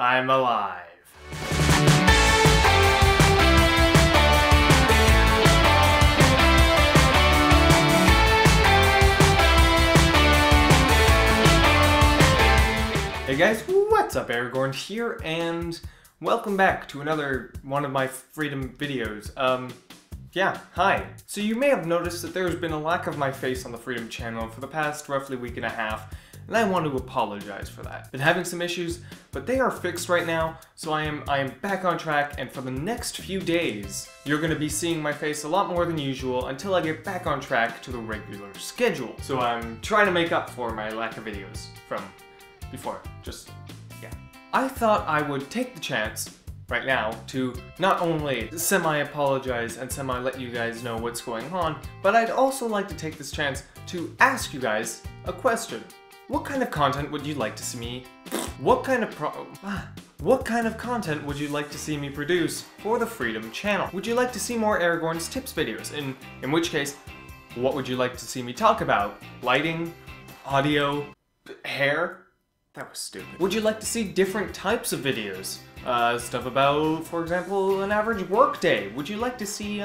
I'm alive. Hey guys, what's up? Aragorn here, and welcome back to another one of my Freedom videos. Yeah, hi. So you may have noticed that there's been a lack of my face on the Freedom Channel for the past roughly week and a half, and I want to apologize for that. Been having some issues, but they are fixed right now, so I am back on track, and for the next few days, you're going to be seeing my face a lot more than usual until I get back on track to the regular schedule. So I'm trying to make up for my lack of videos from before, just, yeah. I thought I would take the chance right now to not only semi-apologize and semi-let you guys know what's going on, but I'd also like to take this chance to ask you guys a question. What kind of content would you like to see me? What kind of content would you like to see me produce for the Freedom Channel? Would you like to see more Erigorn's tips videos? In which case, what would you like to see me talk about? Lighting, audio, hair? That was stupid. Would you like to see different types of videos? Stuff about, for example, an average workday. Would you like to see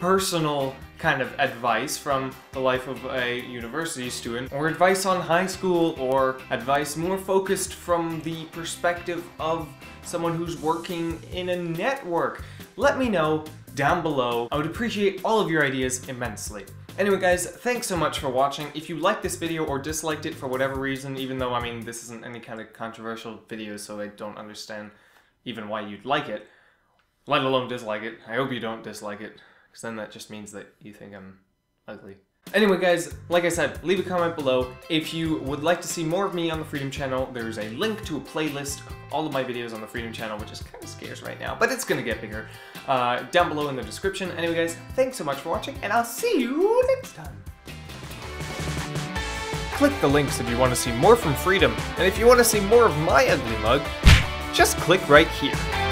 personal kind of advice from the life of a university student, or advice on high school, or advice more focused from the perspective of someone who's working in a network? Let me know down below. I would appreciate all of your ideas immensely. Anyway guys, thanks so much for watching. If you liked this video or disliked it for whatever reason, even though, I mean, this isn't any kind of controversial video, so I don't understand even why you'd like it, let alone dislike it. I hope you don't dislike it, because then that just means that you think I'm ugly. Anyway guys, like I said, leave a comment below. If you would like to see more of me on the Freedom Channel, there's a link to a playlist of all of my videos on the Freedom Channel, which is kind of scarce right now, but it's gonna get bigger, down below in the description. Anyway guys, thanks so much for watching, and I'll see you next time. Click the links if you want to see more from Freedom, and if you want to see more of my ugly mug, just click right here.